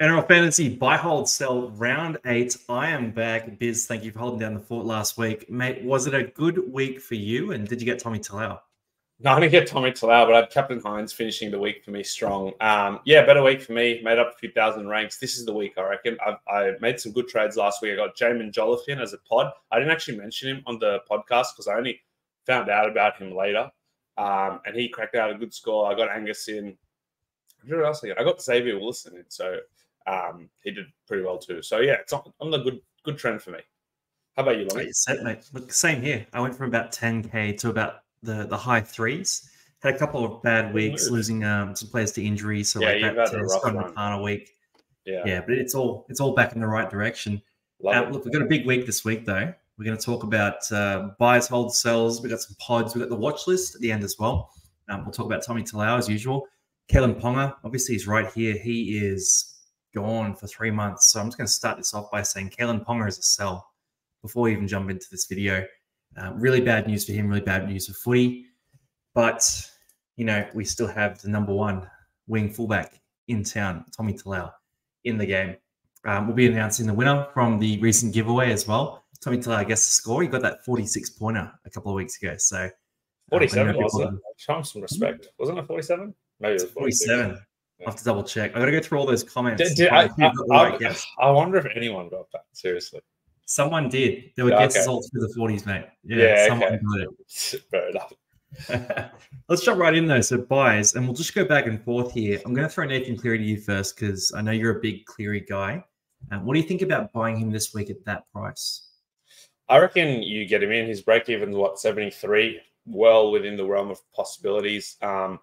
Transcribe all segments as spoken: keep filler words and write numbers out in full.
N R L Fantasy buy, hold, sell, round eight. I am back. Biz, thank you for holding down the fort last week. Mate, was it a good week for you? And did you get Tommy Talau? No, I didn't get Tommy Talau, but I had Captain Hines finishing the week for me strong. Um, yeah, better week for me. Made up a few thousand ranks. This is the week, I reckon. I, I made some good trades last week. I got Jamin Jolliffe in as a pod. I didn't actually mention him on the podcast because I only found out about him later. Um, and he cracked out a good score. I got Angus in. Who else I got? I got Xavier Wilson in, so... Um, he did pretty well too. So yeah, it's on, on the good good trend for me. How about you, Lonnie? Set, mate. Look, same here. I went from about ten K to about the, the high threes. Had a couple of bad weeks, Move. losing um, some players to injury. So yeah, like that to Scott McCann a week. Yeah, yeah, but it's all it's all back in the right direction. Uh, look, we've got a big week this week though. We're going to talk about uh, buys, holds, sells. We got some pods. We got the watch list at the end as well. Um, we'll talk about Tommy Talau as usual. Kalyn Ponga, obviously, he's right here. He is gone for three months. So I'm just going to start this off by saying Kalyn Ponga is a sell before we even jump into this video. Um, really bad news for him, really bad news for footy. But, you know, we still have the number one wing fullback in town, Tommy Talau, in the game. Um, we'll be announcing the winner from the recent giveaway as well. Tommy Talau gets the score. He got that forty-six pointer a couple of weeks ago. So forty-seven, um, wasn't it? Show some respect. Wasn't it forty-seven? Maybe it was forty-seven. I'll have to double check. I got to go through all those comments. Did, did, I, I, I, right I, I wonder if anyone got that. Seriously, someone did. There were yeah, guesses okay. all through the forties, mate. Yeah, yeah someone okay. got it. Fair enough. Let's jump right in though. So buys, and we'll just go back and forth here. I'm going to throw Nathan Cleary to you first because I know you're a big Cleary guy. Um, what do you think about buying him this week at that price? I reckon you get him in. His break even's what seventy-three. Well within the realm of possibilities. Um,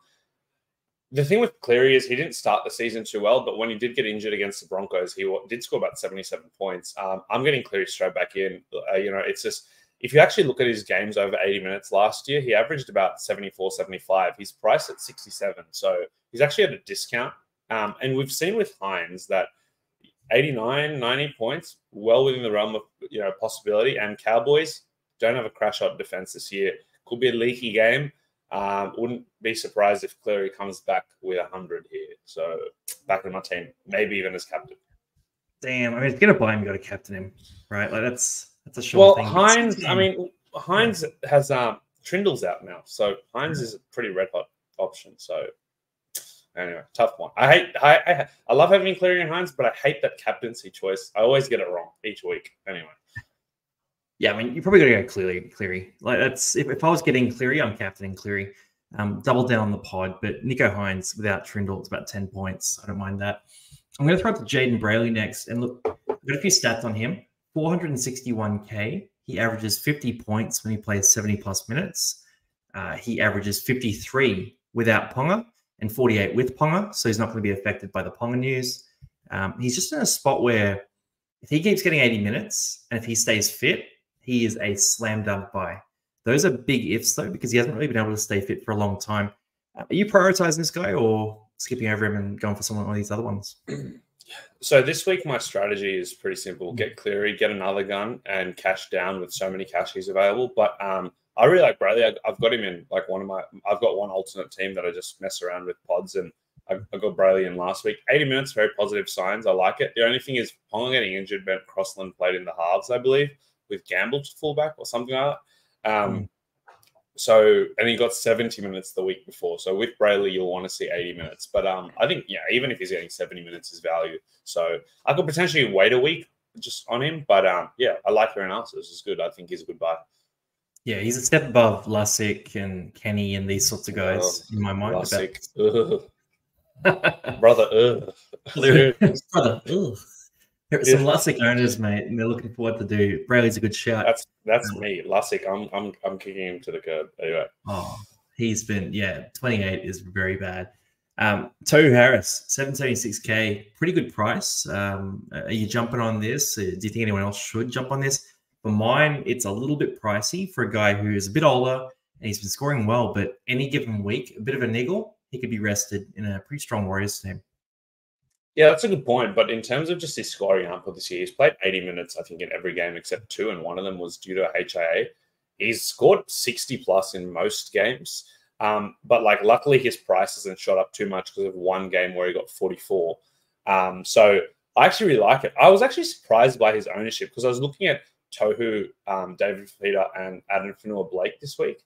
The thing with Cleary is he didn't start the season too well, but when he did get injured against the Broncos, he did score about seventy-seven points. Um, I'm getting Cleary straight back in. Uh, you know, it's just, if you actually look at his games over eighty minutes last year, he averaged about seventy-four, seventy-five. He's priced at sixty-seven. So he's actually at a discount. Um, and we've seen with Hines that eighty-nine, ninety points, well within the realm of, you know, possibility. And Cowboys don't have a crash hot defense this year. Could be a leaky game. Um, wouldn't be surprised if Cleary comes back with a hundred here. So back in my team, maybe even as captain. Damn, I mean, if you're going to buy him, you got to captain him, right? Like that's that's a sure well, thing. Well, Hines, I mean, Hines yeah. has um, Trindle's out now. So Hines yeah. is a pretty red-hot option. So anyway, tough one. I hate, I, I, I love having Cleary and Hines, but I hate that captaincy choice. I always get it wrong each week. Anyway. Yeah, I mean, you probably got to go Cleary. Cleary, like that's if, if I was getting Cleary, I'm captaining Cleary. Um, double down on the pod, but Nico Hines without Trindle, it's about ten points. I don't mind that. I'm going to throw up to Jayden Brailey next, and look, I've got a few stats on him. four hundred sixty-one K. He averages fifty points when he plays seventy plus minutes. Uh, he averages fifty-three without Ponga and forty-eight with Ponga, so he's not going to be affected by the Ponga news. Um, he's just in a spot where if he keeps getting eighty minutes and if he stays fit, he is a slam dunk buy. Those are big ifs, though, because he hasn't really been able to stay fit for a long time. Are you prioritizing this guy or skipping over him and going for someone on these other ones? So this week, my strategy is pretty simple. Get Cleary, get another gun, and cash down with so many cashies available. But um, I really like Bradley. I, I've got him in like one of my – I've got one alternate team that I just mess around with pods, and I, I got Bradley in last week. eighty minutes, very positive signs. I like it. The only thing is Ponga getting injured meant Crossland played in the halves, I believe, with Gamble to fullback or something like that. Um, mm. So, and he got seventy minutes the week before. So with Brailey, you'll want to see eighty minutes. But um, I think, yeah, even if he's getting seventy minutes, is value. So I could potentially wait a week just on him. But um, yeah, I like your analysis. It's good. I think he's a good buy. Yeah, he's a step above Lusick and Kenny and these sorts of guys oh, in my mind. Lusick. About Brother, ugh. Brother, ugh. There are some yeah. Lusick owners, mate, and they're looking for what to do. Brailey's a good shout. That's that's um, me, Lusick. I'm I'm I'm kicking him to the curb. Anyway. Oh, he's been yeah. twenty-eight is very bad. Um, Tohu Harris, seven seventy-six K, pretty good price. Um, are you jumping on this? Do you think anyone else should jump on this? For mine, it's a little bit pricey for a guy who is a bit older and he's been scoring well, but any given week, a bit of a niggle, he could be rested in a pretty strong Warriors team. Yeah, that's a good point. But in terms of just his scoring output this year, he's played eighty minutes, I think, in every game except two, and one of them was due to H I A. He's scored sixty plus in most games. Um, but, like, luckily his price hasn't shot up too much because of one game where he got forty-four. Um, so I actually really like it. I was actually surprised by his ownership because I was looking at Tohu, um, David Fafita, and Addin Fonua-Blake this week.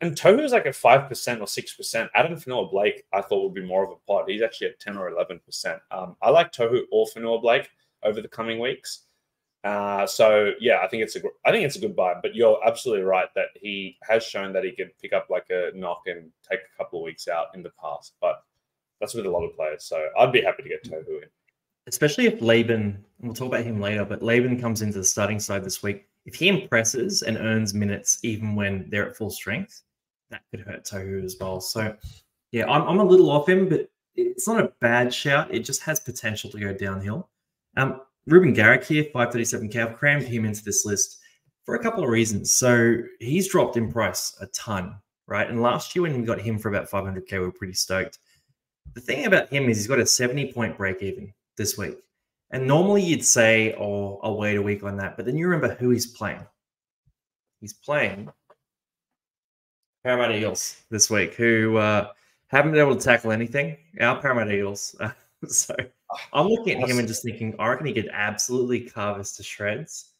And Tohu is like at five percent or six percent. Addin Fonua-Blake, I thought, would be more of a pod. He's actually at ten or eleven percent. Um, I like Tohu or Fonua-Blake over the coming weeks. Uh, so, yeah, I think it's a I think it's a good buy. But you're absolutely right that he has shown that he can pick up like a knock and take a couple of weeks out in the past. But that's with a lot of players. So I'd be happy to get Tohu in. Especially if Laban, we'll talk about him later, but Laban comes into the starting side this week. If he impresses and earns minutes even when they're at full strength, that could hurt Tohu as well. So, yeah, I'm, I'm a little off him, but it's not a bad shout. It just has potential to go downhill. Um, Ruben Garrick here, five thirty-seven K. I've crammed him into this list for a couple of reasons. So he's dropped in price a ton, right? And last year when we got him for about five hundred K, we were pretty stoked. The thing about him is he's got a seventy point break even this week. And normally you'd say, oh, I'll wait a week on that. But then you remember who he's playing. He's playing Parramatta Eels this week, who uh, haven't been able to tackle anything. Our Parramatta Eels. Uh, so I'm looking at him and just thinking, I reckon he could absolutely carve us to shreds.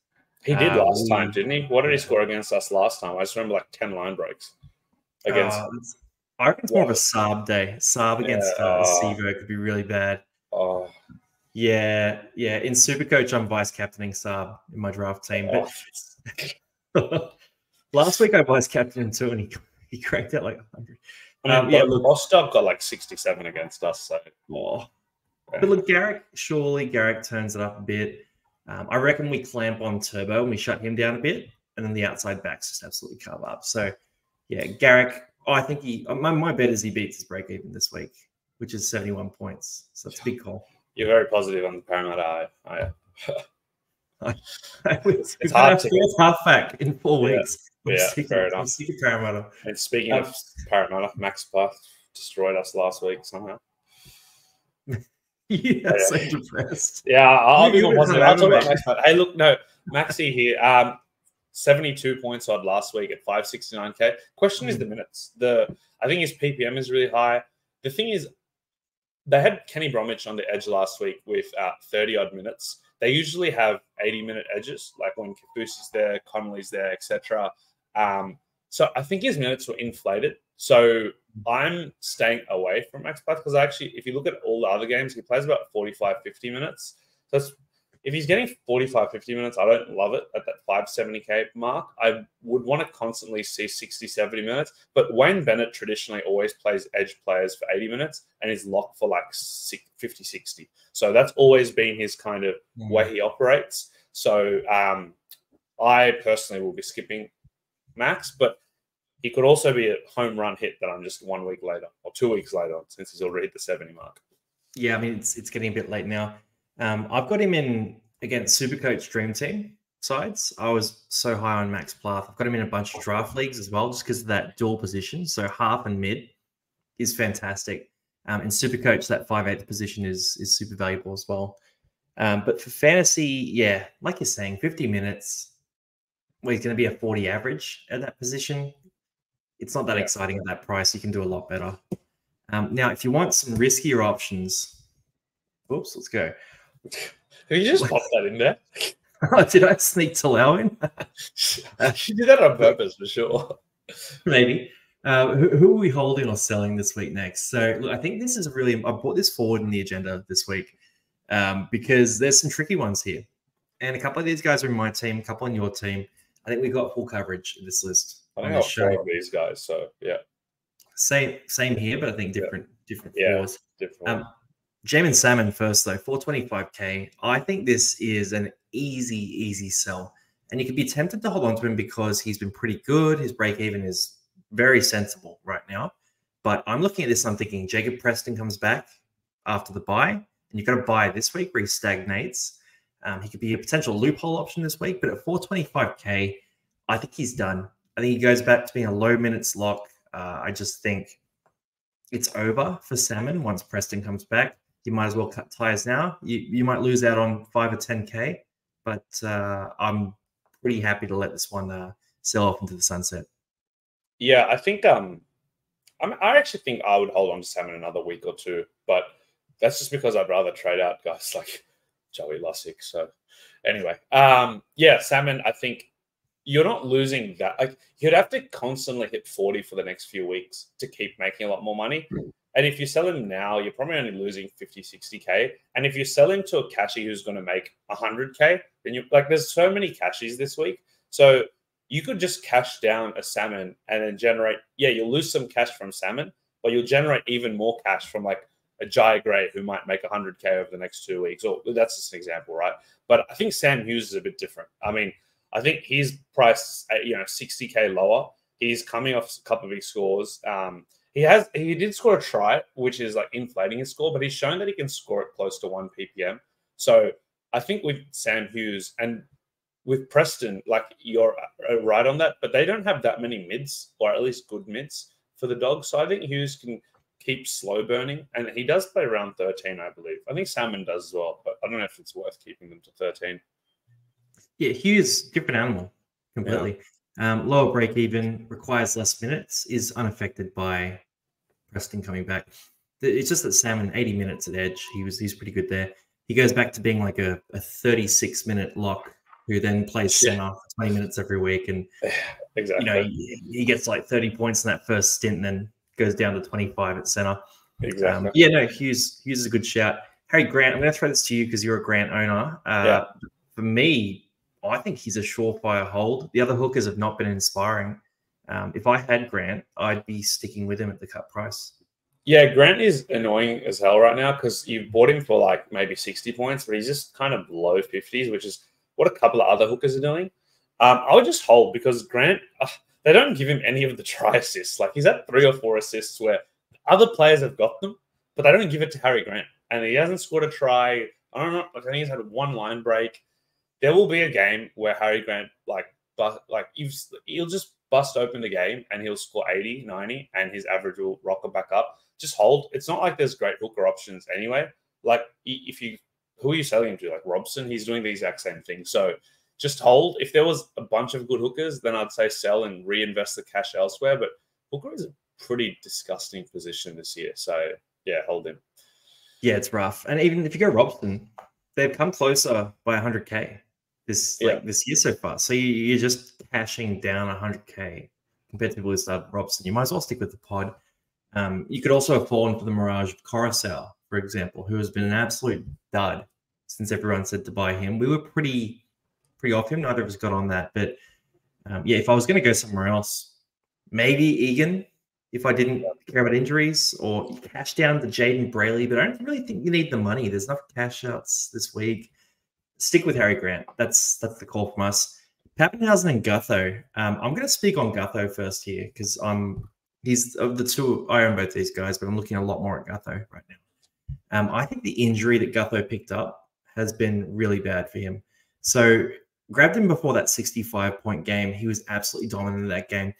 He did um, last time, didn't he? What did he score against us last time? I just remember like ten line breaks against. Uh, I reckon it's more of a Saab day. Saab against yeah, uh, Simo could be really bad. Oh. Yeah, yeah. In Supercoach, I'm vice-captaining Saab in my draft team. But last week, I vice-captained him too, and he, he cracked out like one hundred. I mean, um, yeah, look, Ostap got like sixty-seven against us. So. Oh. Yeah. But look, Garrick, surely Garrick turns it up a bit. Um, I reckon we clamp on Turbo and we shut him down a bit, and then the outside backs just absolutely carve up. So, yeah, Garrick, oh, I think he – my, my bet is he beats his break-even this week, which is seventy-one points. So that's a big call. You're very positive on the Parramatta. I, I, I was, it's hard to get halfback in four yeah, weeks. I'm yeah, sick, fair I'm enough. Sick of Parramatta. And speaking um, of Parramatta, Max Plath destroyed us last week somehow. yeah, yeah, so depressed. Yeah, I'll be positive. I'll talk about Max Plath. Hey, look, no, Maxi here. Um, seventy-two points odd last week at five sixty-nine K. Question mm. is the minutes. The I think his P P M is really high. The thing is, they had Kenny Bromwich on the edge last week with uh, thirty odd minutes. They usually have eighty minute edges, like when Caboose is there, Connolly's there, et cetera. Um, so I think his minutes were inflated. So I'm staying away from Max Plath because actually, if you look at all the other games, he plays about forty-five, fifty minutes. So it's, if he's getting forty-five, fifty minutes, I don't love it at that five seventy K mark. I would want to constantly see sixty, seventy minutes. But Wayne Bennett traditionally always plays edge players for eighty minutes and is locked for like fifty, sixty. So that's always been his kind of mm. way he operates. So um, I personally will be skipping Max, but he could also be a home run hit that I'm just one week later or two weeks later since he's already hit the seventy mark. Yeah, I mean, it's, it's getting a bit late now. Um, I've got him in against Supercoach Dream Team sides. I was so high on Max Plath. I've got him in a bunch of draft leagues as well, just because of that dual position. So half and mid is fantastic. Um, in Supercoach, that five eighth position is is super valuable as well. Um, but for fantasy, yeah, like you're saying, fifty minutes, well, he's going to be a forty average at that position. It's not that exciting at that price. You can do a lot better. Um, now, if you want some riskier options, oops, let's go. Have you just what? popped that in there? Oh, did I sneak Talau in? She did that on purpose for sure. Maybe. Uh, who, who are we holding or selling this week next? So look, I think this is really, I brought this forward in the agenda this week um, because there's some tricky ones here. And a couple of these guys are in my team, a couple on your team. I think we got full coverage in this list. I think I'll show these guys. So yeah. Same same here, but I think different yeah. different yeah, floors. Different. Um, Jaimin Salmon first, though, four twenty-five K. I think this is an easy, easy sell. And you could be tempted to hold on to him because he's been pretty good. His break-even is very sensible right now. But I'm looking at this, I'm thinking Jacob Preston comes back after the buy, and you've got a buy this week where he stagnates. Um, he could be a potential loophole option this week, but at four twenty-five K, I think he's done. I think he goes back to being a low-minutes lock. Uh, I just think it's over for Salmon once Preston comes back. You might as well cut ties now. You you might lose out on five or ten K, but uh, I'm pretty happy to let this one uh, sell off into the sunset. Yeah, I think um, I'm, I actually think I would hold on to Salmon another week or two, but that's just because I'd rather trade out guys like Joey Lussick. So anyway, um, yeah, Salmon, I think you're not losing that. Like, you'd have to constantly hit forty for the next few weeks to keep making a lot more money. And if you sell him now, you're probably only losing fifty, sixty K. And if you sell him to a cashy who's going to make one hundred K, then you like, there's so many cashies this week. So you could just cash down a Salmon and then generate, yeah, you'll lose some cash from Salmon, but you'll generate even more cash from like a Jai Gray who might make one hundred K over the next two weeks. Or that's just an example, right? But I think Sam Hughes is a bit different. I mean, I think he's priced at, you know, sixty K lower. He's coming off a couple of big scores. Um, he has he did score a try, which is like inflating his score, but he's shown that he can score it close to one P P M. So I think with Sam Hughes and with Preston, like you're right on that, but they don't have that many mids, or at least good mids for the Dogs. So I think Hughes can keep slow burning, and he does play round thirteen, I believe. I think Salmon does as well, but I don't know if it's worth keeping them to thirteen. Yeah, Hughes, different animal completely. Yeah. Um, lower break even, requires less minutes, is unaffected by Preston coming back. It's just that Salmon, eighty minutes at edge, he was he's pretty good there. He goes back to being like a, a thirty-six minute lock who then plays yeah. center for twenty minutes every week, and exactly. you know he, he gets like thirty points in that first stint, and then goes down to twenty-five at center. Exactly. Um, yeah, no, Hughes Hughes is a good shout. Harry Grant, I'm going to throw this to you because you're a Grant owner. Uh, yeah. For me, I think he's a surefire hold. The other hookers have not been inspiring. Um, if I had Grant, I'd be sticking with him at the cut price. Yeah, Grant is annoying as hell right now because you bought him for like maybe sixty points, but he's just kind of low fifties, which is what a couple of other hookers are doing. Um, I would just hold because Grant, uh, they don't give him any of the try assists. Like, he's had three or four assists where other players have got them, but they don't give it to Harry Grant. And he hasn't scored a try. I don't know. I think he's had one line break. There will be a game where Harry Grant, like, but like you've, he'll just bust open the game and he'll score eighty, ninety, and his average will rocket back up. Just hold. It's not like there's great hooker options anyway. Like, if you, who are you selling him to? Like Robson, he's doing the exact same thing. So just hold. If there was a bunch of good hookers, then I'd say sell and reinvest the cash elsewhere. But hooker is a pretty disgusting position this year. So yeah, hold him. Yeah, it's rough. And even if you go Robson, they've come closer by one hundred K. This like yeah. this year so far, so you, you're just cashing down one hundred K compared to people who Robson. You might as well stick with the pod. Um, you could also have fallen for the mirage of Coruscant, for example, who has been an absolute dud since everyone said to buy him. We were pretty pretty off him. Neither of us got on that, but um, yeah, if I was going to go somewhere else, maybe Egan, if I didn't care about injuries, or you cash down to Jayden Brailey. But I don't really think you need the money. There's enough cash outs this week. Stick with Harry Grant. That's that's the call from us. Pappenhausen and Gutho. Um, I'm going to speak on Gutho first here because I'm he's of the two. I own both these guys, but I'm looking a lot more at Gutho right now. Um, I think the injury that Gutho picked up has been really bad for him. So grabbed him before that sixty-five point game. He was absolutely dominant in that game.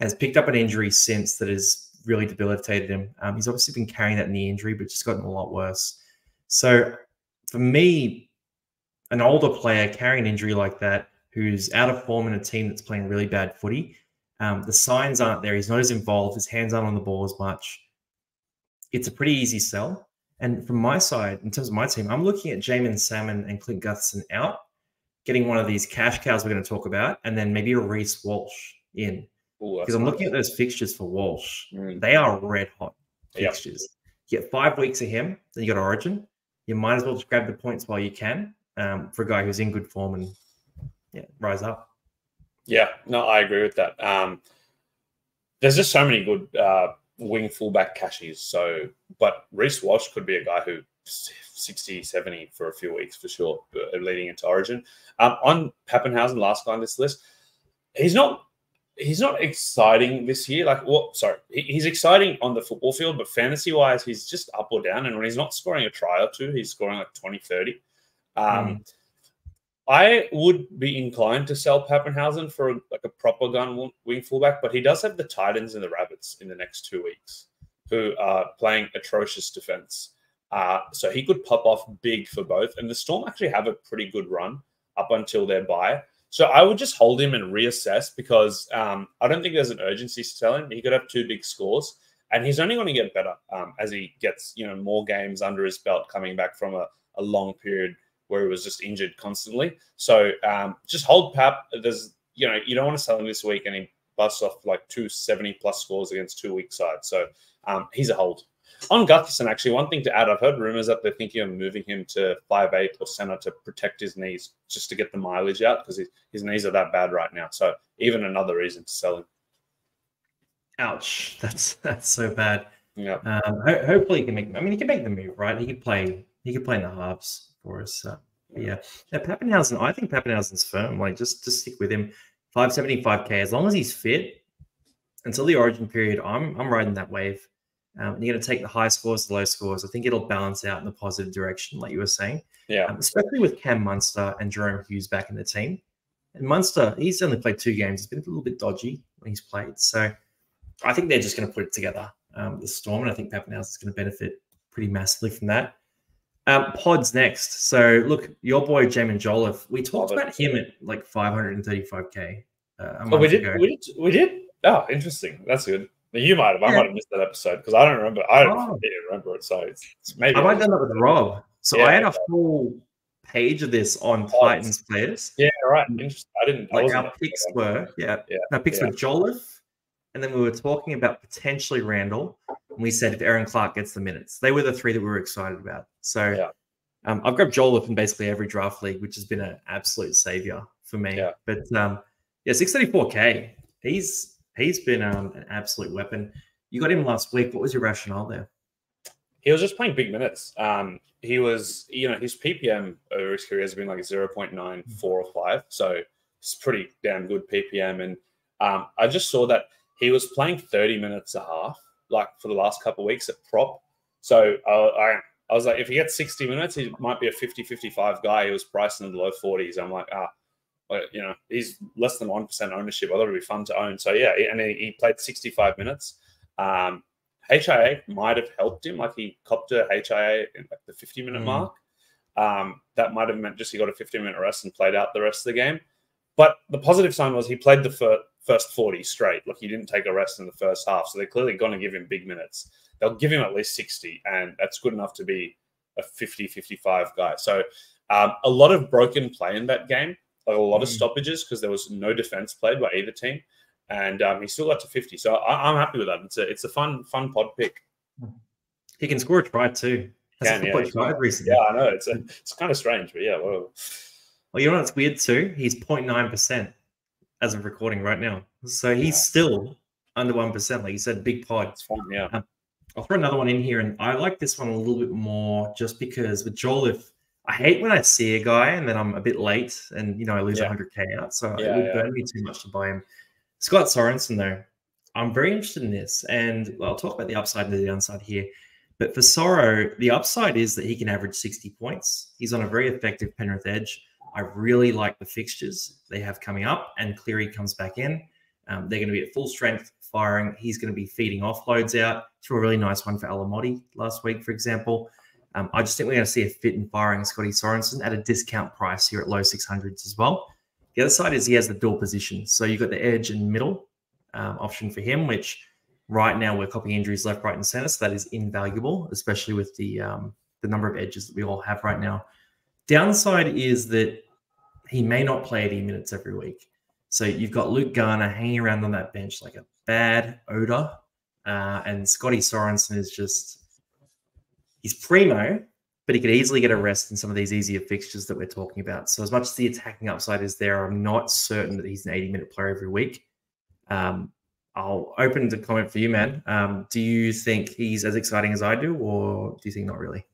Has picked up an injury since that has really debilitated him. Um, he's obviously been carrying that knee injury, but just gotten a lot worse. So for me, an older player carrying an injury like that, who's out of form in a team that's playing really bad footy, um, the signs aren't there. He's not as involved. His hands aren't on the ball as much. It's a pretty easy sell. And from my side, in terms of my team, I'm looking at Jaimin Salmon and Clint Gutherson out, getting one of these cash cows we're going to talk about, and then maybe a Reece Walsh in. Because I'm looking at those fixtures for Walsh. Mm. They are red hot fixtures. Yep. You get five weeks of him, then you got Origin. You might as well just grab the points while you can. Um, for a guy who's in good form and yeah, rise up. Yeah, no, I agree with that. Um, there's just so many good uh, wing fullback cashies. So, but Reece Walsh could be a guy who sixty, seventy for a few weeks for sure, leading into Origin. Um, on Pappenhausen, last guy on this list, he's not he's not exciting this year. Like, well, sorry, he's exciting on the football field, but fantasy wise, he's just up or down. And when he's not scoring a try or two, he's scoring like twenty, thirty. Um, mm. I would be inclined to sell Pappenhausen for a, like a proper gun wing fullback, but he does have the Titans and the Rabbits in the next two weeks, who are playing atrocious defense. Uh, so he could pop off big for both, and the Storm actually have a pretty good run up until their bye. So I would just hold him and reassess because um, I don't think there's an urgency to sell him. He could have two big scores, And he's only going to get better um, as he gets, you know, more games under his belt, coming back from a, a long period where he was just injured constantly. So um, just hold Pap. There's, you know, you don't want to sell him this week and he busts off like two seventy plus scores against two weak sides. So um, he's a hold. On Gutherson, actually, one thing to add, I've heard rumours that they're thinking of moving him to five eight or centre to protect his knees, just to get the mileage out, because his, his knees are that bad right now. So even another reason to sell him. Ouch. That's that's so bad. Yeah. Um, ho hopefully he can make, I mean, he can make the move, right? He could play, he could play in the halves for us. Uh, yeah. Now, Pappenhausen, I think Pappenhausen's firm. Like, just to stick with him, five seventy-five K, as long as he's fit, until the origin period, I'm, I'm riding that wave. Um, and you're going to take the high scores, the low scores. I think it'll balance out in the positive direction, like you were saying. Yeah. Um, especially with Cam Munster and Jerome Hughes back in the team. And Munster, he's only played two games. He's been a little bit dodgy when he's played. So I think they're just going to put it together, um, the Storm. And I think Pappenhausen is going to benefit pretty massively from that. Um, Pod's next. So, look, your boy, Jamin Jolliffe, we talked about him at like five thirty-five K uh, a month oh, we did, ago. We did, we did? Oh, interesting. That's good. You might have. I yeah. might have missed that episode because I don't remember. I don't oh. remember it. So it's, it's maybe I might have done that with Rob. So yeah, I had a full page of this on oh, Titans players. Yeah, right. Interesting. I didn't. Like I our picks were, yeah. yeah. Our picks yeah. were Jolliffe, and then we were talking about potentially Randall, and we said if Aaron Clark gets the minutes, they were the three that we were excited about. So yeah. um, I've grabbed Jolliffe in basically every draft league, which has been an absolute savior for me. Yeah. But um, yeah, six thirty-four K. He's He's been um, an absolute weapon. You got him last week. What was your rationale there? He was just playing big minutes. Um, he was, you know, his P P M over his career has been like zero point nine four or five. So it's pretty damn good P P M. And um, I just saw that he was playing thirty minutes a half, like for the last couple of weeks at prop. So I, I, I was like, if he gets sixty minutes, he might be a fifty, fifty-five guy. He was priced in the low forties. I'm like, ah. You know, he's less than one percent ownership. I thought it'd be fun to own. So, yeah, and he, he played sixty-five minutes. Um, H I A might have helped him. Like, he copped a H I A in like the fifty-minute mm. mark. Um, that might have meant just he got a fifteen-minute rest and played out the rest of the game. But the positive sign was he played the fir first forty straight. Like, he didn't take a rest in the first half. So, they're clearly going to give him big minutes. They'll give him at least sixty, and that's good enough to be a fifty, fifty-five guy. So, um, a lot of broken play in that game. Like a lot of stoppages because there was no defense played by either team, and um, he still got to fifty. So I, I'm happy with that. It's a it's a fun fun pod pick. He can score a try too. Can, yeah, a try recently. yeah, I know it's a, it's kind of strange, but yeah. Whoa. Well, you know what's weird too? He's zero point nine percent as of recording right now, so he's yeah. still under one percent. Like you said, big pod. It's fun, yeah. Um, I'll throw another one in here, and I like this one a little bit more just because with Jolliffe. I hate when I see a guy and then I'm a bit late and, you know, I lose yeah. one hundred K out. So yeah, it would yeah. burn me too much to buy him. Scott Sorensen, though, I'm very interested in this. And well, I'll talk about the upside and the downside here. But for Soro, the upside is that he can average sixty points. He's on a very effective Penrith edge. I really like the fixtures they have coming up. And Cleary comes back in. Um, they're going to be at full strength firing. He's going to be feeding offloads out. Threw a really nice one for Alamotti last week, for example. Um, I just think we're going to see a fit in firing Scotty Sorensen at a discount price here at low six hundreds as well. The other side is he has the dual position. So you've got the edge and middle um, option for him, which right now we're copying injuries left, right, and center. So that is invaluable, especially with the, um, the number of edges that we all have right now. Downside is that he may not play eighty minutes every week. So you've got Luke Garner hanging around on that bench like a bad odor. Uh, and Scotty Sorensen is just... He's primo, but he could easily get a rest in some of these easier fixtures that we're talking about. So as much as the attacking upside is there, I'm not certain that he's an eighty-minute player every week. Um, I'll open the comment for you, man. Um, do you think he's as exciting as I do, or do you think not really?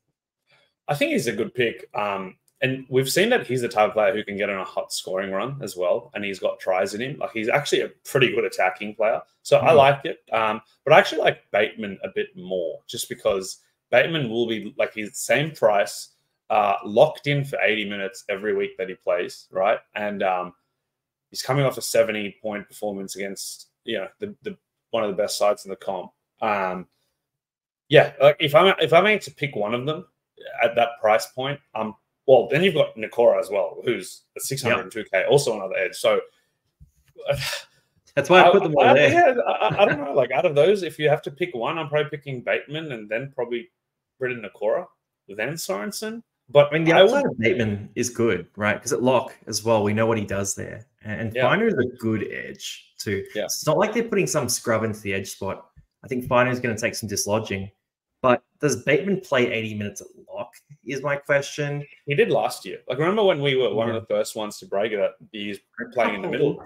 I think he's a good pick. Um, and we've seen that he's the type of player who can get on a hot scoring run as well, and he's got tries in him. Like he's actually a pretty good attacking player, so mm. I like it. Um, but I actually like Bateman a bit more just because – Bateman will be like his same price, uh, locked in for eighty minutes every week that he plays, right? And um, he's coming off a seventy point performance against, you know, the, the one of the best sides in the comp. Um, yeah, like if I'm if I'm able to pick one of them at that price point, um, well, then you've got Nikora as well, who's at six hundred two K, yep. also another edge. So That's why I put them all I, there. Yeah, I, I don't know. Like, out of those, if you have to pick one, I'm probably picking Bateman and then probably Briton Nikora, then Sorensen. But I mean, the outside of Bateman is good, right? Because at lock as well, we know what he does there. And yeah. Finer is a good edge too. Yeah. It's not like they're putting some scrub into the edge spot. I think Finer is going to take some dislodging. But does Bateman play eighty minutes at lock is my question. He did last year. Like, remember when we were one yeah. of the first ones to break it up, he's playing oh, in the middle.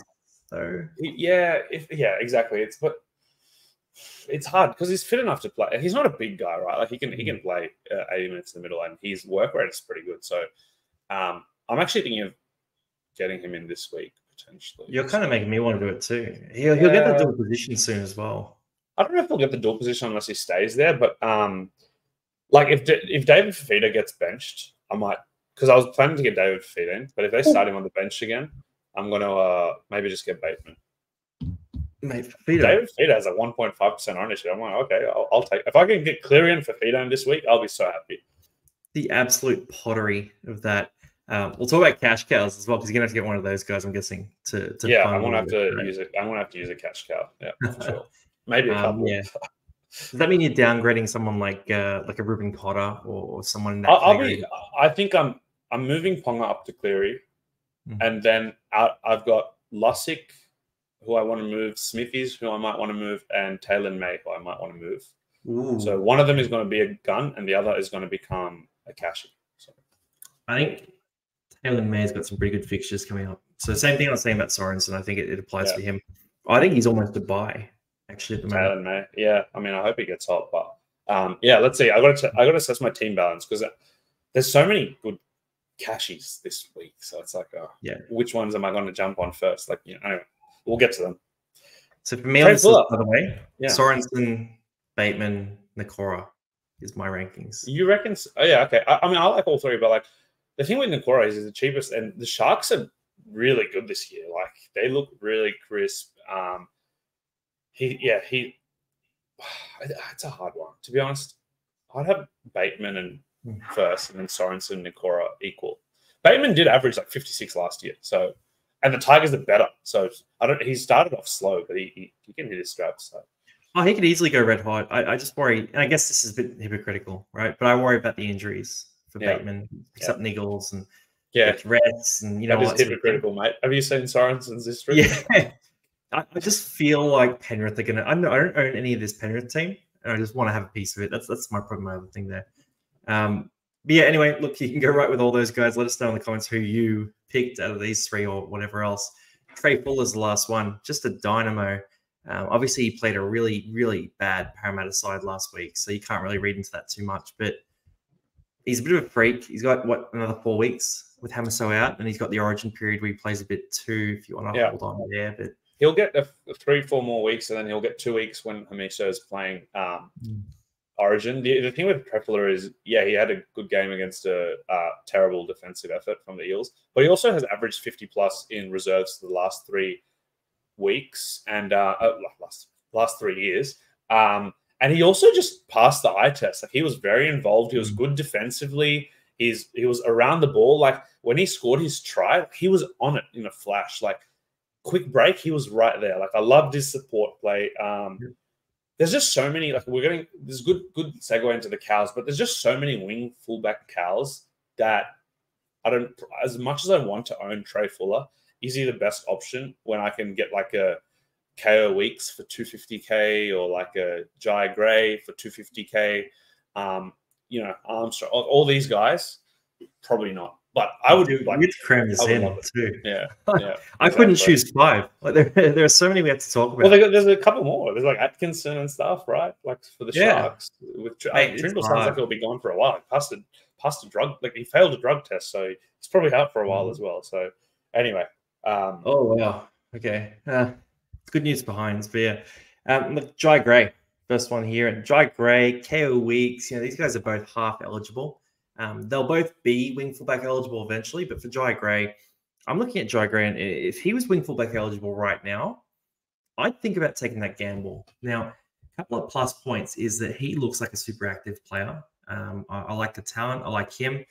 So yeah, if, yeah, exactly. It's but it's hard because he's fit enough to play. He's not a big guy, right? Like, he can mm. he can play uh, eighty minutes in the middle, and his work rate is pretty good. So um, I'm actually thinking of getting him in this week potentially. You're kind of making me want to do it too. He'll he'll yeah. get the dual position soon as well. I don't know if he'll get the dual position unless he stays there. But um, like if if David Fafita gets benched, I might, because I was planning to get David Fafita in, but if they start him on the bench again, I'm going to uh, maybe just get Bateman. Mate, Fafita. David Fafita has a one point five percent ownership. I'm like, okay, I'll, I'll take. If I can get Cleary and Fafita in this week, I'll be so happy. The absolute pottery of that. Um, we'll talk about cash cows as well, because you're going to have to get one of those guys, I'm guessing, to, to yeah, I'm going to have to right? use it. I'm going to have to use a cash cow. Yeah, for sure. Maybe a couple. Um, yeah. Does that mean you're downgrading someone like uh, like a Ruben Garrick or, or someone in that I'll, I'll be, I think I'm I'm moving Ponga up to Cleary. And then out, I've got Lussick, who I want to move, Smithies, who I might want to move, and Taylor May, who I might want to move. Ooh. So one of them is going to be a gun, and the other is going to become a cashier. So I think Taylor May's got some pretty good fixtures coming up. So same thing I was saying about Sorensen. I think it, it applies yeah. to him. I think he's almost a buy, actually, at the Taylor moment. May, yeah. I mean, I hope he gets hot, but um, yeah, let's see. I got to I got to assess my team balance because there's so many good cashies this week, so it's like, oh, yeah, which ones am I going to jump on first? Like, you know, anyway, we'll get to them. So for me, this, by the way, yeah. Sorensen, Bateman, Nikora is my rankings. You reckon? Oh yeah, okay. I, I mean, I like all three, but like the thing with Nikora is he's the cheapest, and the Sharks are really good this year. Like, they look really crisp. Um, he, yeah, he. It's a hard one, to be honest. I'd have Bateman and. First, and then Sorensen, Nikora equal. Bateman did average like fifty-six last year, so and the Tigers are better. So I don't. He started off slow, but he he, he can hit his straps. So. Oh, he could easily go red hot. I, I just worry, and I guess this is a bit hypocritical, right? But I worry about the injuries for yeah. Bateman. Picks yeah. up niggles and yeah rests, and you know that is hypocritical, mate. Have you seen Sorensen's this week? Yeah, I, I just feel like Penrith are gonna. I don't, I don't own any of this Penrith team, and I just want to have a piece of it. That's that's my problem. My other thing there. Um, but yeah, anyway, look, you can go right with all those guys. Let us know in the comments who you picked out of these three or whatever else. Trey Fuller's the last one, just a dynamo. Um, obviously, he played a really, really bad Parramatta side last week, so you can't really read into that too much. But he's a bit of a freak. He's got, what, another four weeks with Hamiso out, and he's got the origin period where he plays a bit too, if you want to yeah. hold on there. But he'll get a, a three, four more weeks, and then he'll get two weeks when Hamiso is playing. Um, mm. Origin. The, the thing with Trefler is, yeah, he had a good game against a uh, terrible defensive effort from the Eels, but he also has averaged fifty plus in reserves for the last three weeks and uh, oh, last last three years. Um, and he also just passed the eye test. Like, he was very involved. He was good defensively. He's he was around the ball. Like, when he scored his try, he was on it in a flash. Like, quick break, he was right there. Like, I loved his support play. Um, yeah. There's just so many, like, we're getting, there's good good segue into the cows, but there's just so many wing fullback cows that I don't, as much as I want to own Trey Fuller, is he the best option when I can get like a Ko Weeks for two hundred fifty K or like a Jai Gray for two hundred fifty K, um, you know, Armstrong, all, all these guys? Probably not. But I would do like, cram this in too. Yeah, yeah I exactly. couldn't choose five. Like, there, there are so many we have to talk about. Well, there's a couple more. There's like Atkinson and stuff, right? Like for the yeah. Sharks. With Mate, I mean, Trindle sounds like he'll be gone for a while. He passed a passed a drug, like he failed a drug test, so he's probably out for a while mm. as well. So anyway, um, oh wow, okay, uh, good news behinds, but yeah, um, look, Jai Gray, first one here, and Jai Gray, Ko Weeks. You know, these guys are both half eligible. Um, they'll both be wing fullback eligible eventually, but for Jai Gray, I'm looking at Jai Gray, and if he was wing fullback eligible right now, I'd think about taking that gamble. Now, a couple of plus points is that he looks like a super active player. Um, I, I like the talent. I like him.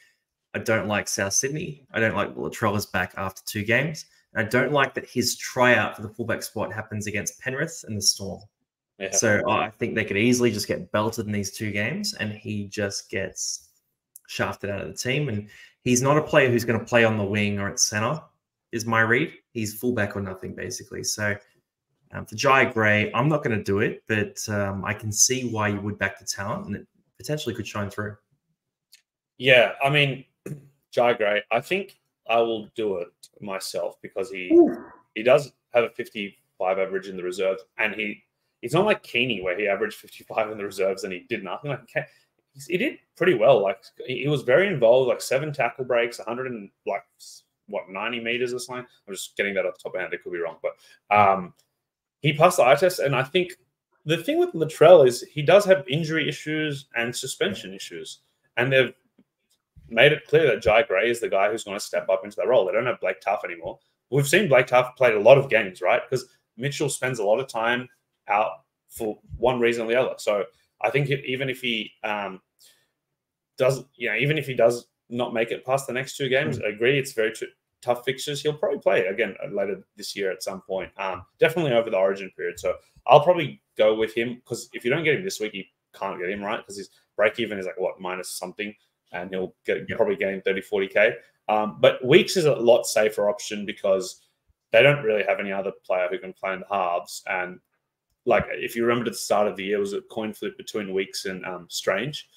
I don't like South Sydney. I don't like Latrell is back after two games. I don't like that his tryout for the fullback spot happens against Penrith and the Storm. Yeah. So oh, I think they could easily just get belted in these two games, and he just gets shafted out of the team. And he's not a player who's going to play on the wing or at centre, is my read. He's fullback or nothing, basically. So um, for Jai Gray, I'm not going to do it, but um, I can see why you would back the talent, and it potentially could shine through. Yeah, I mean, Jai Gray, I think I will do it myself because he Ooh. he does have a fifty-five average in the reserves, and he he's not like Keeney where he averaged fifty-five in the reserves and he did nothing. Like he did pretty well. Like he was very involved, like seven tackle breaks, one hundred and like what ninety meters or something. I'm just getting that off the top of hand. It could be wrong, but um, he passed the eye test, and I think the thing with Latrell is he does have injury issues and suspension issues, and they've made it clear that Jai Gray is the guy who's going to step up into that role. They don't have Blake Taaffe anymore. We've seen Blake Taaffe played a lot of games, right? Because Mitchell spends a lot of time out for one reason or the other. So I think even if he um, does, you know, even if he does not make it past the next two games, I agree, it's very tough fixtures. He'll probably play again later this year at some point, um, definitely over the origin period. So I'll probably go with him, because if you don't get him this week, you can't get him, right? Because his break even is like, what, minus something? And he'll get probably gain thirty, forty K. Um, but Weeks is a lot safer option because they don't really have any other player who can play in the halves. And like, if you remember at the start of the year, it was a coin flip between Weeks and um, Strange.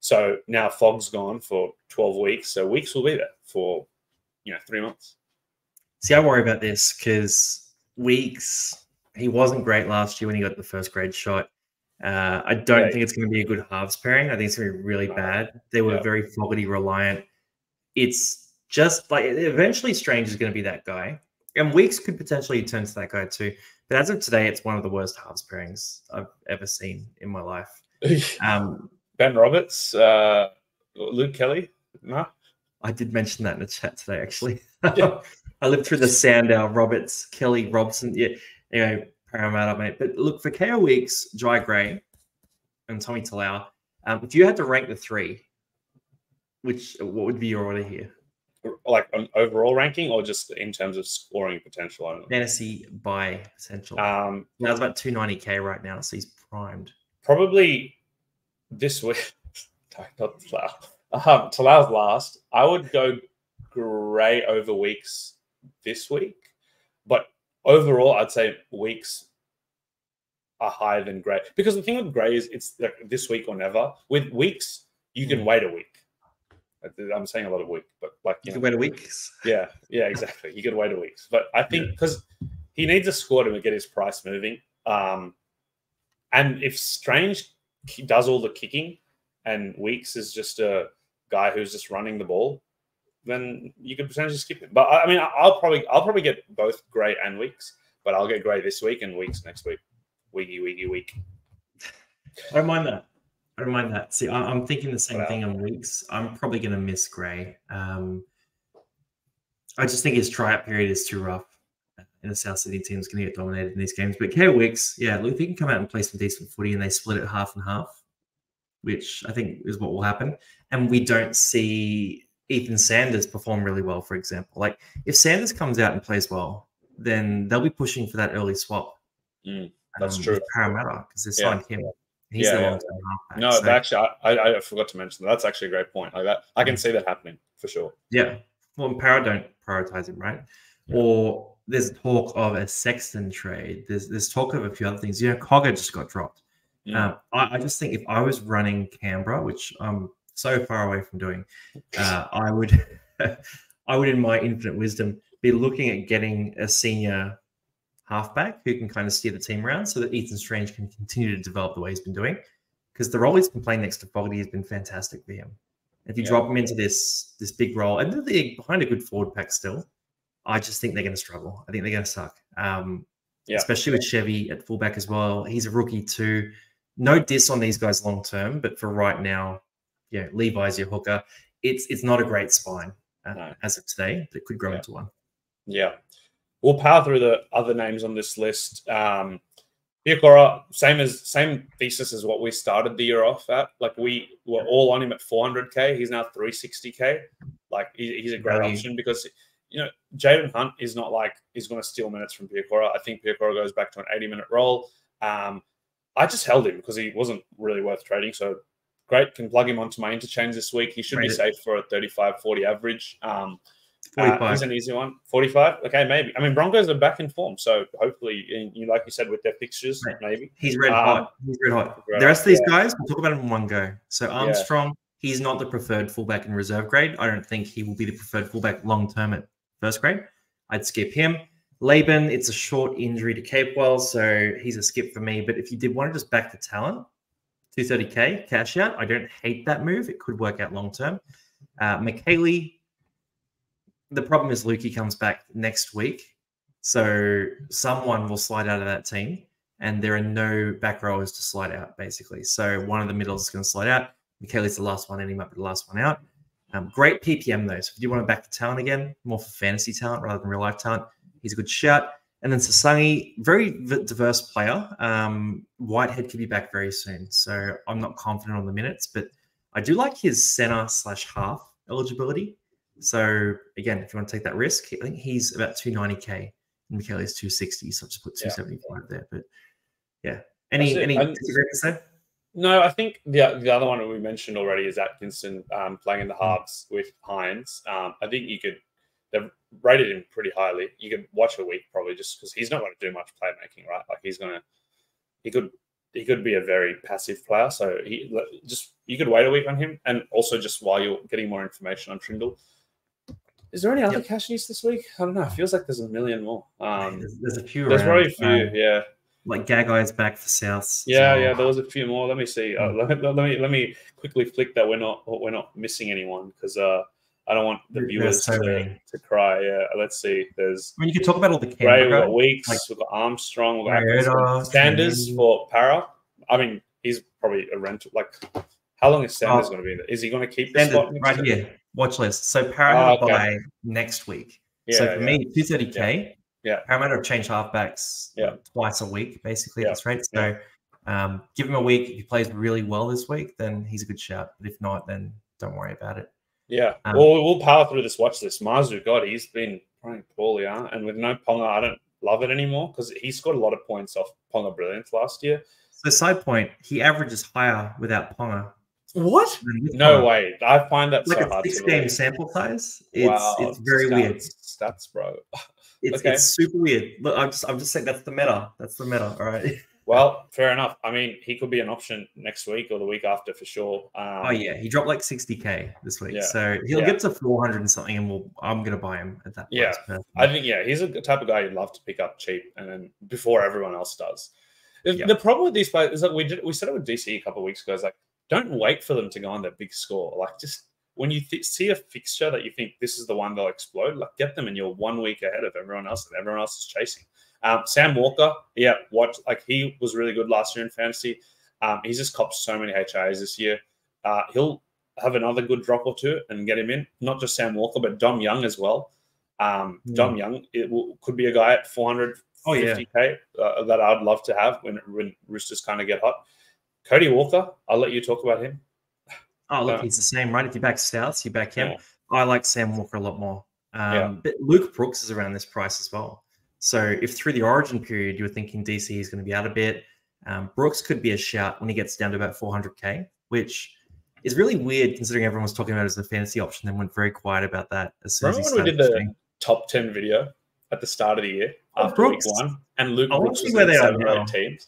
So now Fogg's gone for twelve weeks. So Weeks will be there for, you know, three months. See, I worry about this because Weeks, he wasn't great last year when he got the first grade shot. Uh, I don't yeah. think it's going to be a good halves pairing. I think it's going to be really bad. They were yeah. very Fogarty reliant. It's just like eventually Strange is going to be that guy. And Weeks could potentially turn to that guy too. But as of today, it's one of the worst halves pairings I've ever seen in my life. Um, Ben Roberts, uh, Luke Kelly. No, I did mention that in the chat today, actually. Yeah. I lived through the Sandow, Roberts, Kelly, Robson. Yeah, anyway. Parramatta, mate. But look, for Ko Weeks, Jai Gray, and Tommy Talau, um, if you had to rank the three, which what would be your order here? Like an overall ranking or just in terms of scoring potential? I don't know. Fantasy by potential. Um, now it's about two ninety K right now, so he's primed. Probably this week. Not Talau. Um, Talau's last. I would go Gray over Weeks this week, but overall, I'd say Weeks are higher than Gray. Because the thing with Gray is it's like this week or never. With Weeks, you can wait a week. I'm saying a lot of week, but like... You, you know, can wait a week. Yeah, yeah, exactly. You can wait a week. But I think because yeah. he needs a score to get his price moving. Um, and if Strange does all the kicking and Weeks is just a guy who's just running the ball, then you could potentially skip him. But I mean, I'll probably I'll probably get both Gray and Weeks, but I'll get Gray this week and Weeks next week. Weeky, weeky, week. I don't mind that. I don't mind that. See, I'm thinking the same wow. thing on Weeks. I'm probably going to miss Gray. Um, I just think his tryout period is too rough, and the South Sydney team's going to get dominated in these games. But Ko Weeks, yeah, look, they can come out and play some decent footy, and they split it half and half, which I think is what will happen. And we don't see Ethan Sanders perform really well, for example. Like, if Sanders comes out and plays well, then they'll be pushing for that early swap. Mm, that's um, true. Parramatta, because they signed yeah. him. He's yeah, the yeah. long-term halfback. No, so. actually, I, I forgot to mention that. That's actually a great point. Like that, I can see that happening for sure. Yeah. Well, and Parra don't prioritize him, right? Yeah. Or there's talk of a Sexton trade. There's there's talk of a few other things. You know, Cogger just got dropped. Yeah. Um, I, I just think if I was running Canberra, which I'm um, so far away from doing, uh, I would, I would, in my infinite wisdom, be looking at getting a senior halfback who can kind of steer the team around, so that Ethan Strange can continue to develop the way he's been doing, because the role he's been playing next to Fogarty has been fantastic for him. If you yeah. drop him into this this big role, and they're behind a good forward pack still, I just think they're going to struggle. I think they're going to suck, um, yeah. especially with Chevy at fullback as well. He's a rookie too. No diss on these guys long term, but for right now, you know, Levi's your hooker. It's it's not a great spine uh, no. as of today, but it could grow yeah. into one. Yeah. We'll power through the other names on this list. Um, Piakora, same as same thesis as what we started the year off at. Like, we were all on him at four hundred K. He's now three sixty K. Like, he, he's a great really? option because you know, Jaden Hunt is not like he's going to steal minutes from Piakora. I think Piakora goes back to an eighty-minute role. Um, I just held him because he wasn't really worth trading. So great, can plug him onto my interchange this week. He should Rated. be safe for a thirty-five forty average. Um, uh, he's an easy one. forty-five? Okay, maybe. I mean, Broncos are back in form. So hopefully, you like you said, with their fixtures, right. maybe. He's red um, hot. He's red hot. The rest of these yeah. guys, we'll talk about him in one go. So Armstrong, yeah. he's not the preferred fullback in reserve grade. I don't think he will be the preferred fullback long-term at first grade. I'd skip him. Laban, it's a short injury to Capewell, so he's a skip for me. But if you did want to just back to talent, two thirty K, cash out. I don't hate that move. It could work out long-term. Uh, McKaylee, the problem is Lukey comes back next week, so someone will slide out of that team, and there are no back rowers to slide out, basically. So one of the middles is going to slide out. McKaylee's the last one, and he might be the last one out. Um, great P P M, though. So if you want to back to talent again, more for fantasy talent rather than real-life talent, he's a good shout. And then Sasangi, very diverse player. Um, Whitehead could be back very soon. So I'm not confident on the minutes, but I do like his center slash half eligibility. So again, if you want to take that risk, I think he's about two ninety K and Michele is two sixty. So I'll just put two seventy-five yeah. there. But yeah. Any, any disagreement to say? No, I think the, the other one that we mentioned already is Atkinson um, playing in the halves with Hines. Um, I think you could, they've rated him pretty highly. You could watch a week probably just because he's not going to do much playmaking, right? Like he's going to, he could, he could be a very passive player. So he just, you could wait a week on him. And also just while you're getting more information on Trindle, is there any other yep. cash news this week? I don't know. It feels like there's a million more. Um, there's, there's a few. There's around. probably a few. Um, yeah. Like Gagai's back for South. Yeah, so. yeah. There was a few more. Let me see. Uh, let, let me let me quickly flick that we're not we're not missing anyone because uh, I don't want the viewers so to, to cry. Yeah. Let's see. There's. I mean, you can talk about all the Gray. We've got Weeks. Like, we've got Armstrong. We've got Marietta, Sanders and... for Para. I mean, he's probably a rental. Like, how long is Sanders oh. going to be there? Is he going to keep this spot right here? Him? Watch list. So Parramatta oh, okay. by next week. Yeah, so for yeah. me, two thirty K. Yeah. yeah. Parramatta have changed halfbacks yeah. twice a week, basically. Yeah. That's right. So yeah. um, give him a week. If he plays really well this week, then he's a good shout. But if not, then don't worry about it. Yeah. Um, well, we'll power through this watch list. Marzu, God, he's been playing poorly, huh? And with no Ponga, I don't love it anymore because he scored a lot of points off Ponga brilliance last year. So side point, he averages higher without Ponga. What? No Ponga. way. I find that like so a hard six to game sample size. It's wow, it's very stats, weird. Stats, bro. It's, okay. it's super weird. Look, I'm just I'm just saying that's the meta. That's the meta. All right. Well, fair enough. I mean, he could be an option next week or the week after for sure. Um, oh yeah, he dropped like sixty K this week, yeah. so he'll yeah. get to four hundred and something, and we'll I'm gonna buy him at that. Yeah, price I think yeah, he's a type of guy you'd love to pick up cheap and then before everyone else does. The, yeah. the problem with these players is that we did we said it with D C a couple of weeks ago. It's like, don't wait for them to go on their big score. Like, just when you th see a fixture that you think this is the one they'll explode, like, get them and you're one week ahead of everyone else and everyone else is chasing. Um, Sam Walker, yeah, watch. Like, he was really good last year in fantasy. Um, he's just copped so many H I As this year. Uh, he'll have another good drop or two and get him in. Not just Sam Walker, but Dom Young as well. Um, mm. Dom Young it will, could be a guy at four hundred fifty K oh, yeah. uh, that I'd love to have when, when Roosters kind of get hot. Cody Walker, I'll let you talk about him. Oh, look, um, he's the same, right? If you back Stouts, you back him. Yeah. I like Sam Walker a lot more. Um, yeah. But Luke Brooks is around this price as well. So if through the origin period you were thinking D C is going to be out a bit, um, Brooks could be a shout when he gets down to about four hundred K, which is really weird considering everyone was talking about it as a fantasy option, then went very quiet about that as soon Remember as he started. Remember when we did the top ten video at the start of the year oh, after Brooks. week one? And Luke I Brooks was where they are now. teams.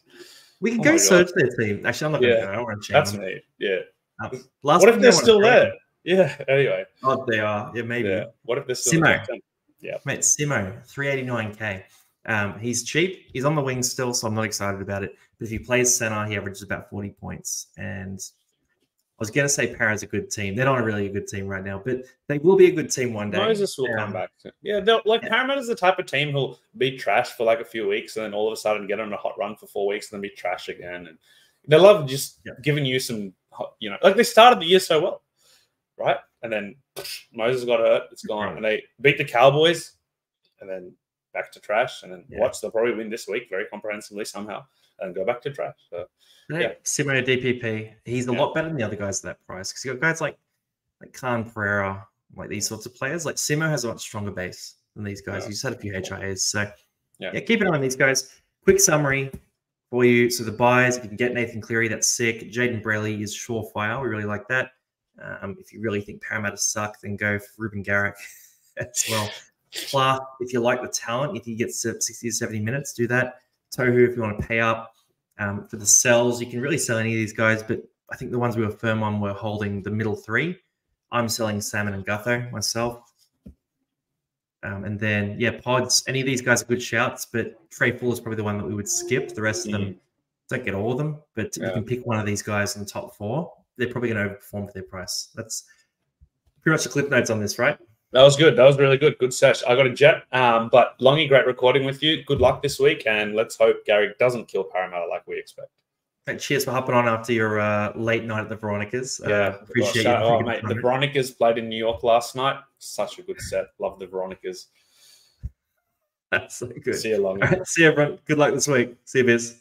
We can oh go search their team. Actually, I'm not going yeah, to go. I don't want to change them. That's me. Yeah. Uh, last what if they're still there? Yeah. Anyway. Oh, they are. Yeah, maybe. Yeah. What if they're still Simo. there? Yeah. Mate, Simo, three eighty-nine K. Um, he's cheap. He's on the wing still, so I'm not excited about it. But if he plays center, he averages about forty points. And I was going to say Para's a good team. They're not really a good team right now, but they will be a good team one day. Moses will um, come back. Yeah, like yeah. Parramatta's the type of team who'll be trash for like a few weeks and then all of a sudden get on a hot run for four weeks and then be trash again. And they love just yeah. giving you some, you know, like they started the year so well, right? And then Moses got hurt. It's gone. Right. And they beat the Cowboys and then back to trash. And then yeah. watch, they'll probably win this week very comprehensively somehow and go back to trash. So. Yeah. Simo D P P. He's a yeah. lot better than the other guys at that price because you got guys like like Khan Pereira, like these sorts of players. Like Simo has a much stronger base than these guys. Yeah. He's had a few H I As. So yeah. yeah, keep an eye on these guys. Quick summary for you. So the buys, if you can get Nathan Cleary, that's sick. Jayden Brailey is surefire. We really like that. Um, if you really think Parramatta suck, then go for Ruben Garrick as well. Plath, if you like the talent, if you get sixty to seventy minutes, do that. Tohu, if you want to pay up. Um, for the sells, you can really sell any of these guys, but I think the ones we were firm on were holding the middle three. I'm selling Salmon and Gutho myself. Um, and then, yeah, pods. Any of these guys are good shouts, but Trey Fuller is probably the one that we would skip. The rest of them, mm. don't get all of them, but yeah. you can pick one of these guys in the top four. They're probably going to overperform for their price. That's pretty much the clip notes on this, right? That was good. That was really good. Good sesh. I got a jet. Um, but Longy, great recording with you. Good luck this week, and let's hope Garrick doesn't kill Parramatta like we expect. Hey, cheers for hopping on after your uh, late night at the Veronicas. Uh, yeah, appreciate you. Oh, mate, the Veronicas played in New York last night. Such a good set. Love the Veronicas. That's so good. See you, Longy. Right, see you, everyone. Good luck this week. See you, Biz.